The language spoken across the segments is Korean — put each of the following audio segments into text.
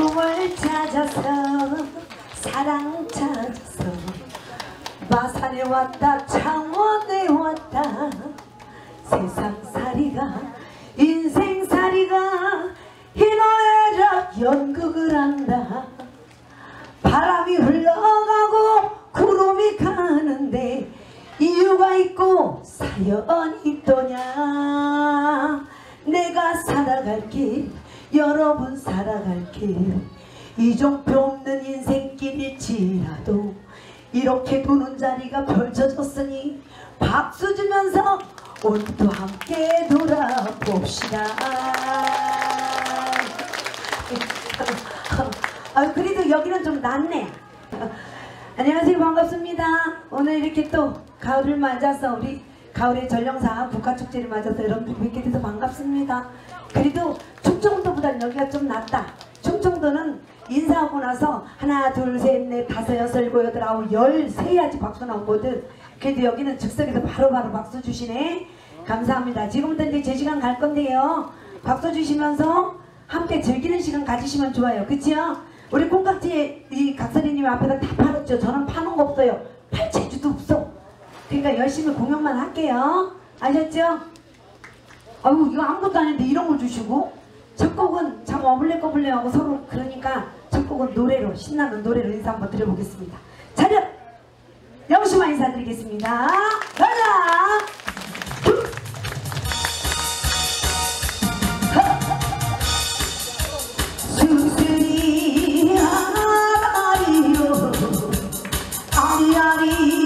꿈을 찾아서 사랑 찾아서 마산에 왔다 창원에 왔다 세상살이가 인생살이가 희노애락 연극을 한다. 바람이 흘러가고 구름이 가는데 이유가 있고 사연이 있더냐. 내가 살아갈 길 여러분 살아갈 길 이정표 없는 인생길일지라도 이렇게 부는 자리가 펼쳐졌으니 박수 주면서 오늘도 함께 돌아봅시다. 아, 그래도 여기는 좀 낫네. 안녕하세요, 반갑습니다. 오늘 이렇게 또 가을을 맞아서 우리 가을의 전령사 국가축제를 맞아서 여러분들 뵙게 돼서 반갑습니다. 그래도 충청도보다는 여기가 좀 낫다. 충청도는 인사하고 나서 하나 둘 셋 넷 다섯 여섯 일곱 여덟 아홉 열 세야지 박수 나오거든. 그래도 여기는 즉석에서 바로바로 박수 주시네. 감사합니다. 지금부터 이제 제 시간 갈 건데요, 박수 주시면서 함께 즐기는 시간 가지시면 좋아요. 그치요? 우리 콩깍지 이 각설이님 앞에다 다 팔았죠. 저는 파는 거 없어요. 팔 재주도 없어. 그러니까 열심히 공연만 할게요. 아셨죠? 아유, 이거 아무것도 아닌데 이런 걸 주시고. 첫 곡은 참 어블레꺼블레 하고 서로 그러니까 첫 곡은 노래로, 신나는 노래로 인사 한번 드려보겠습니다. 차렷! 영심아 인사드리겠습니다. 가자! 수수이 하나리요 아리아리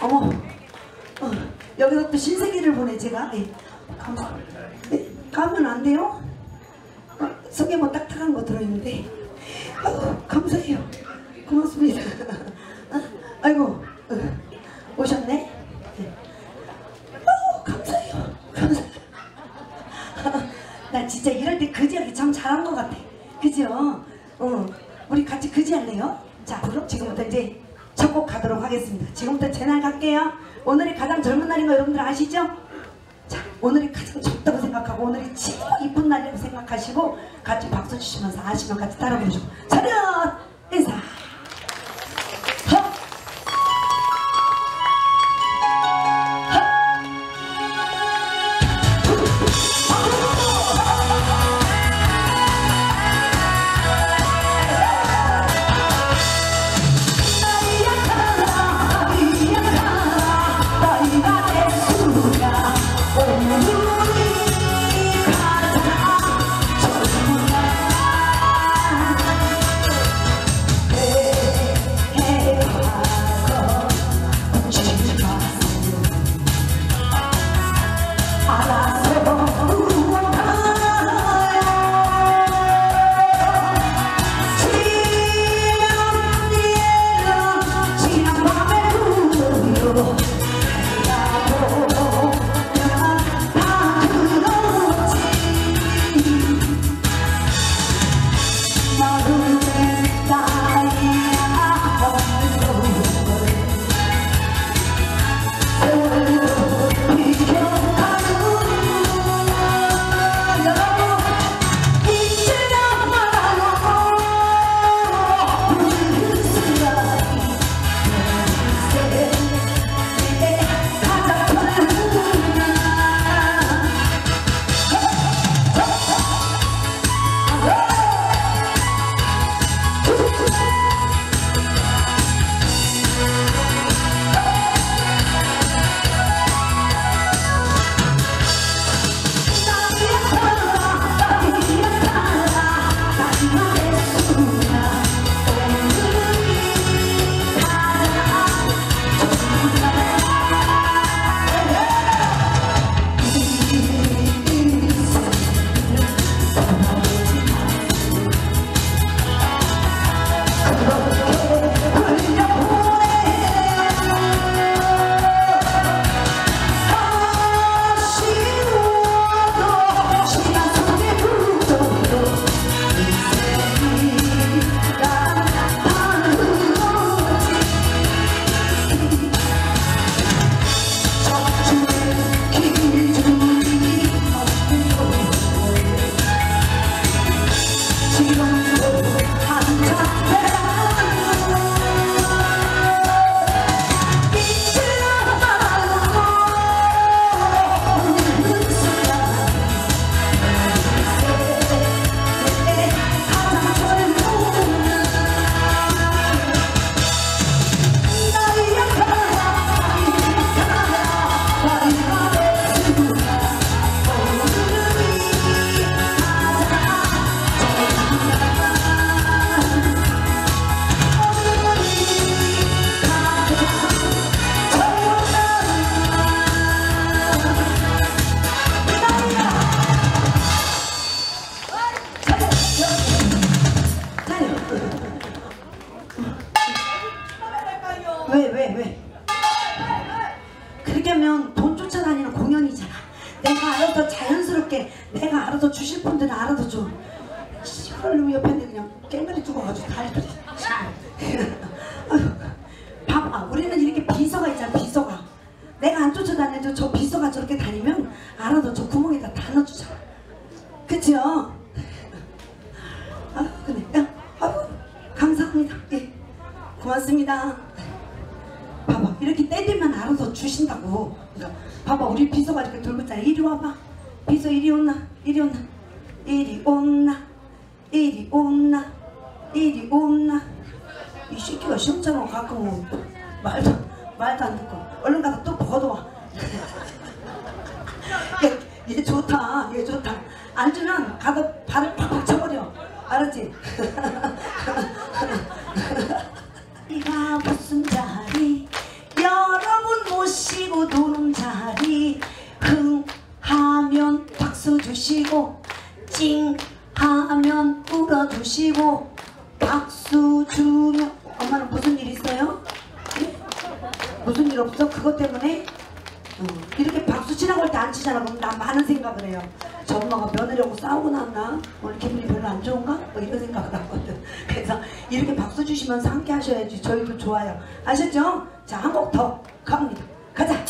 어머, 여기서 또 신세계를 보내 제가. 네. 감사합니다. 네, 가면 안 돼요? 속에 뭐 딱딱한 거 들어있는데. 감사해요. 고맙습니다. 아이고, 오셨네. 네. 감사해요. 나 진짜 이럴 때 그지하기 참 잘한 것 같아. 그죠? 우리 같이 그지할래요? 자, 그럼 지금부터 이제 첫 곡 가도록 하겠습니다. 지금부터 제 날 갈게요. 오늘이 가장 젊은 날인 거 여러분들 아시죠? 자, 오늘이 가장 좋다고 생각하고 오늘이 진짜 이쁜 날이라고 생각하시고 같이 박수 주시면서 아시면 같이 따라 부르죠. 차렷! 인사! 네가 무슨 자리, 여러분 모시고 도는 자리. 흥 하면 박수 주시고, 찡 하면 울어 주시고, 박수 주면. 엄마는 무슨 일 있어요? 네? 무슨 일 없어? 그것 때문에? 이렇게 박수 치라고 할 때 안 치잖아. 그럼 나 많은 생각을 해요. 저 엄마가 며느리하고 싸우고 났나? 오늘 기분이 별로 안 좋은가? 뭐 이런 생각을 하거든. 그래서 이렇게 박수 주시면서 함께 하셔야지 저희도 좋아요. 아셨죠? 자, 한 곡 더 갑니다. 가자!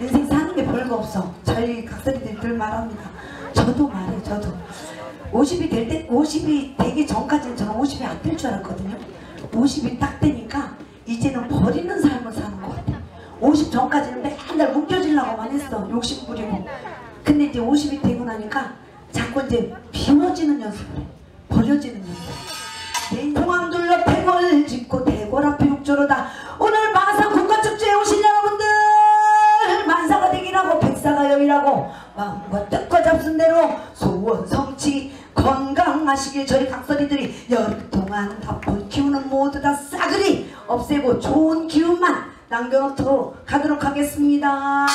인생 사는 게 별거 없어. 저희 각설이들이 늘 말합니다. 저도 말해요. 저도 50이 될 때, 50이 되기 전까지는 저는 50이 안 될 줄 알았거든요. 50이 딱 되니까 이제는 버리는 삶을 사는 것 같아요. 50 전까지는 맨날 묶여지려고만 했어. 욕심 부리고. 근데 이제 50이 되고 나니까 자꾸 이제 비워지는 연습을 해. 버려지는 연습. 내 통왕 둘러 대궐 짓고 대궐 앞에 욕조로다. 오늘 마산 국가축제에 오신 여러분들 만사가 되기라고 백사가 여의라고 마음과 뜻과 잡순 대로 소원 성취 건강하시길 저희 각설이들이 열흘 동안 다풀 기운은 모두 다 싸그리 없애고 좋은 기운만 남겨놓도록 가도록 하겠습니다.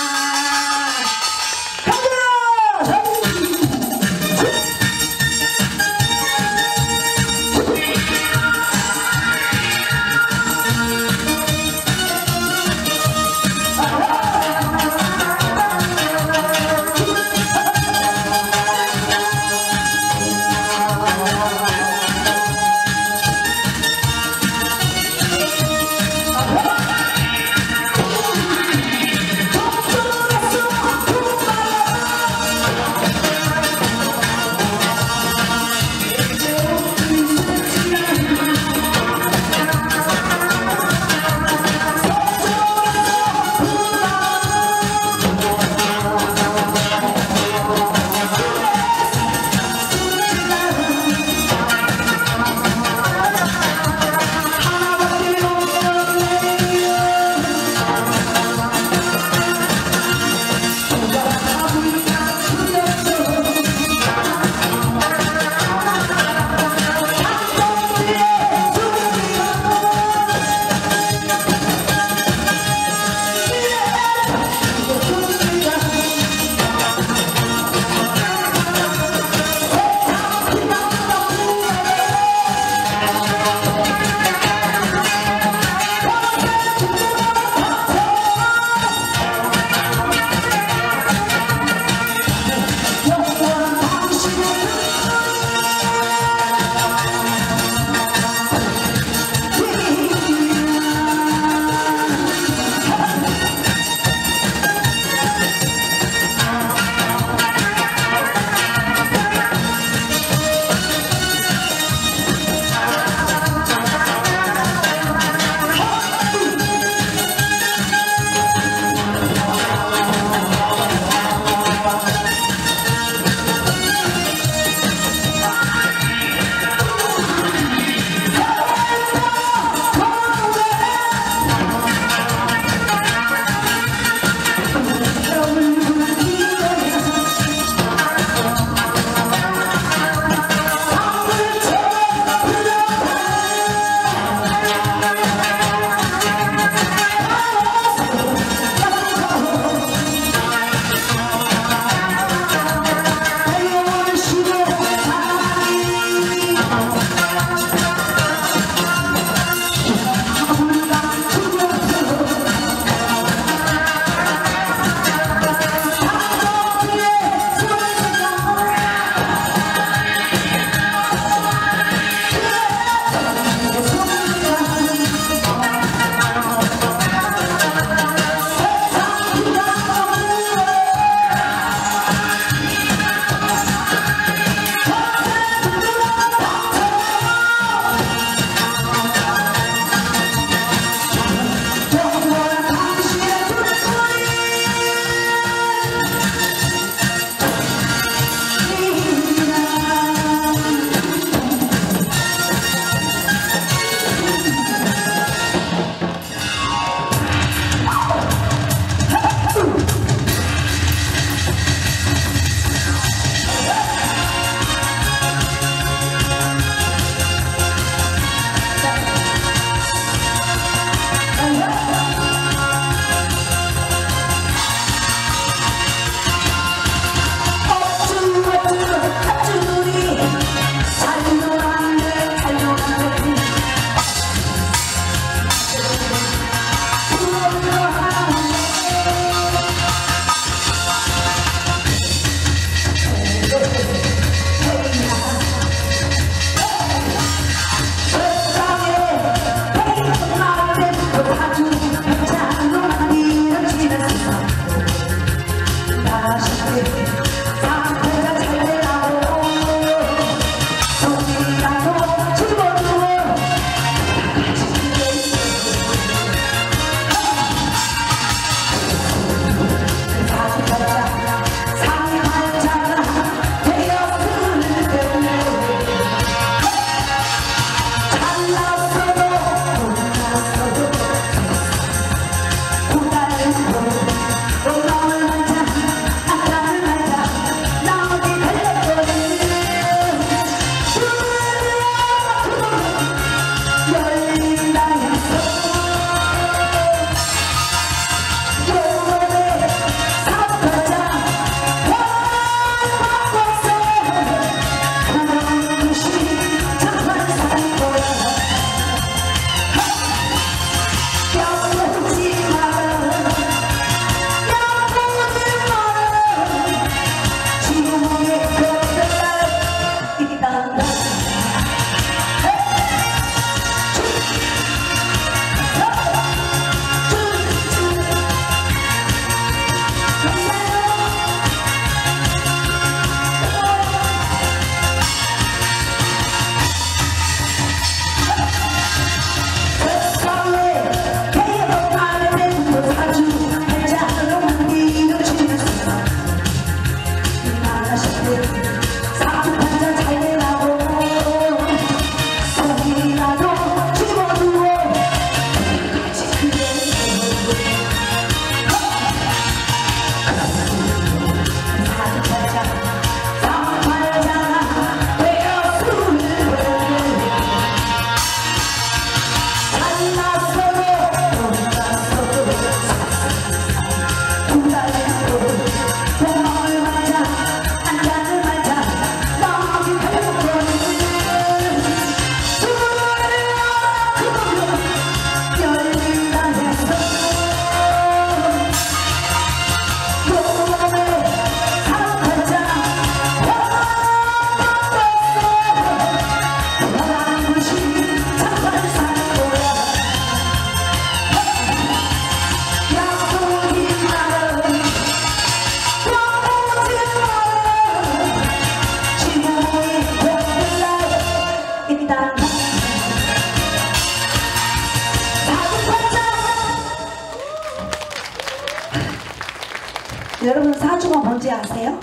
뭔지 아세요?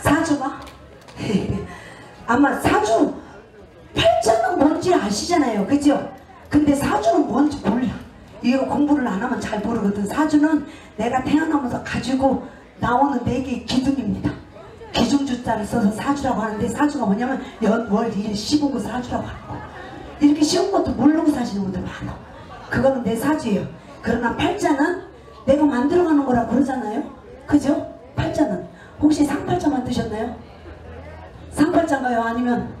사주가? 아마 사주 팔자는 뭔지 아시잖아요, 그죠? 근데 사주는 뭔지 몰라. 이거 공부를 안 하면 잘 모르거든. 사주는 내가 태어나면서 가지고 나오는 4개의 기둥입니다. 기둥주자를 써서 사주라고 하는데, 사주가 뭐냐면 연, 월, 일, 15구 사주라고 하는 거. 이렇게 쉬운 것도 모르고 사시는 분들 많아. 그거는 내 사주예요. 그러나 팔자는 내가 만들어가는 거라고 그러잖아요, 그죠? 팔자는 혹시 상팔자 만드셨나요? 상팔자인가요? 아니면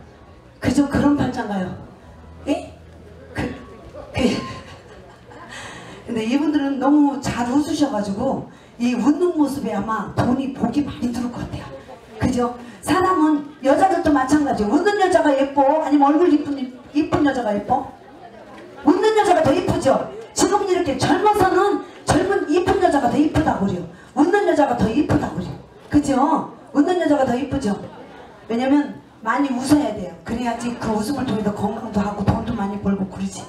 그저 그런 팔자인가요? 예? 근데 이분들은 너무 잘 웃으셔가지고 이 웃는 모습에 아마 돈이 복이 많이 들을 것 같아요, 그죠? 사람은 여자들도 마찬가지예요. 웃는 여자가 예뻐? 아니면 얼굴 이쁜 여자가 예뻐? 웃는 여자가 더 예쁘죠? 지금 이렇게 젊어서는 젊은 이쁜 여자가 더 예쁘다고 그래요. 웃는 여자가 더 예쁘다고 그래요, 그죠? 웃는 여자가 더 예쁘죠? 왜냐면 많이 웃어야 돼요. 그래야지 그 웃음을 통해 더 건강도 하고 돈도 많이 벌고 그러지.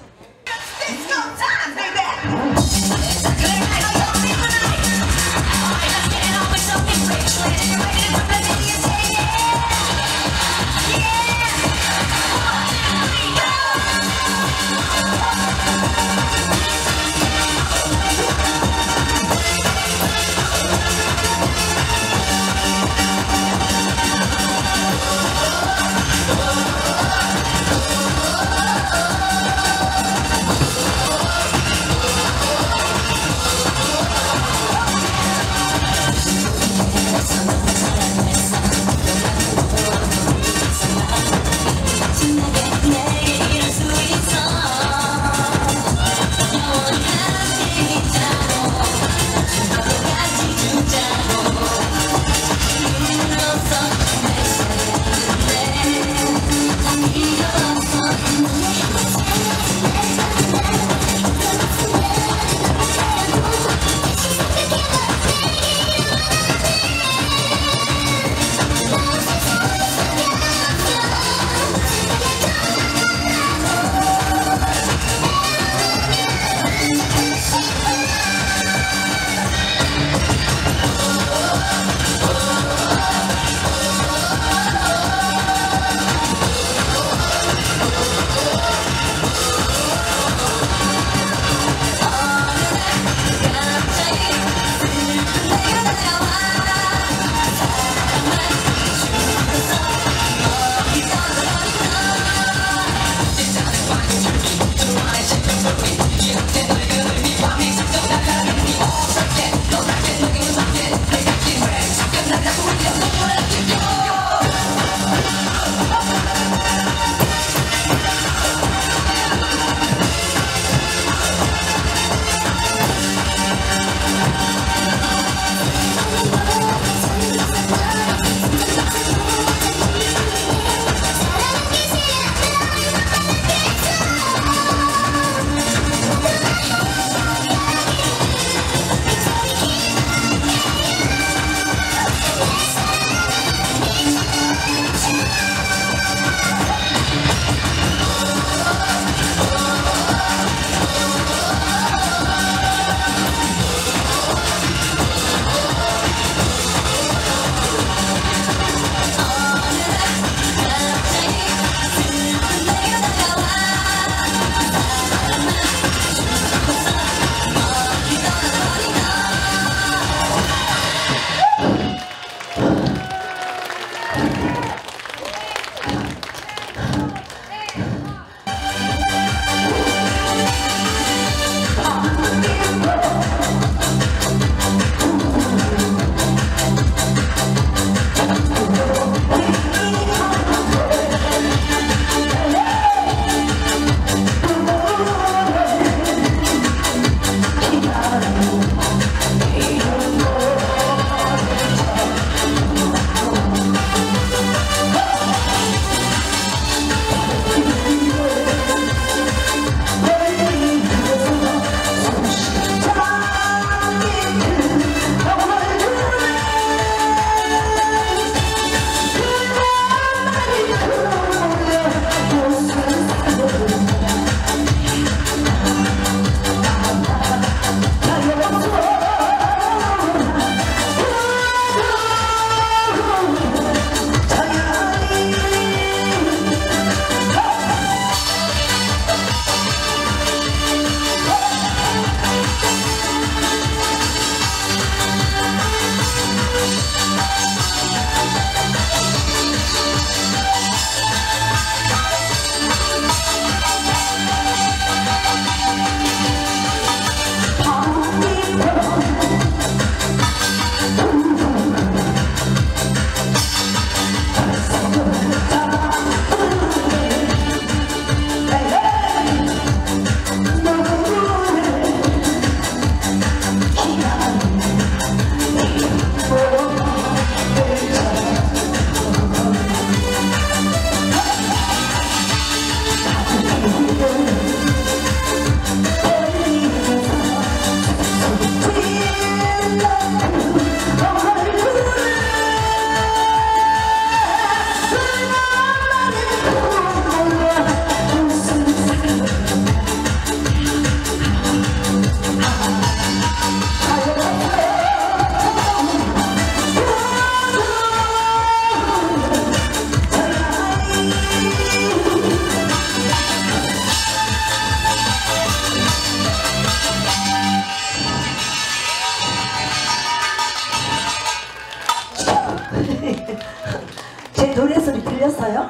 제 노래 소리 들렸어요?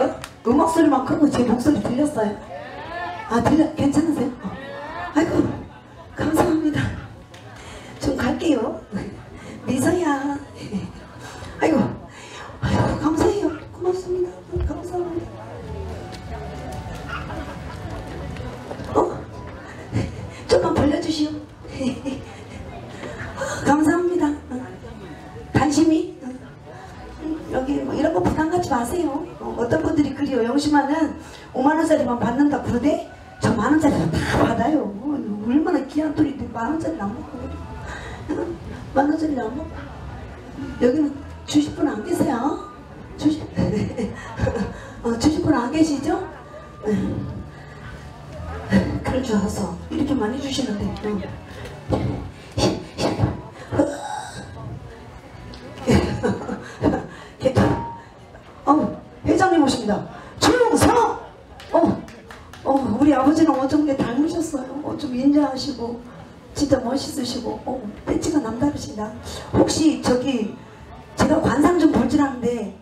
어? 음악 소리만 크고 제 목소리 들렸어요? 아, 들려? 괜찮으세요? 어. 아이고, 감사합니다. 좀 갈게요. 미서야. 아이고, 아이고, 감사해요. 고맙습니다. 감사합니다. 어? 조금 벌려주시오. 감사합니다. 단심이? 여기 뭐 이런 거 부담 갖지 마세요. 어떤 분들이 그래요. 영심아는 5만원짜리만 받는다 그러대? 저 만원짜리도 다 받아요. 얼마나 귀한 털인데 만원짜리를 안 먹고. 만원짜리를 안 먹고. 여기는 주실 분 안 계세요? 주실 분 안 계시죠? 그럴 줄 알았어. 이렇게 많이 주시는데. 회장님 오십니다. 충성! 우리 아버지는 어쩜 게 닮으셨어요. 좀 인자하시고, 진짜 멋있으시고, 배치가 남다르신다. 혹시 저기, 제가 관상 좀 볼 줄 아는데,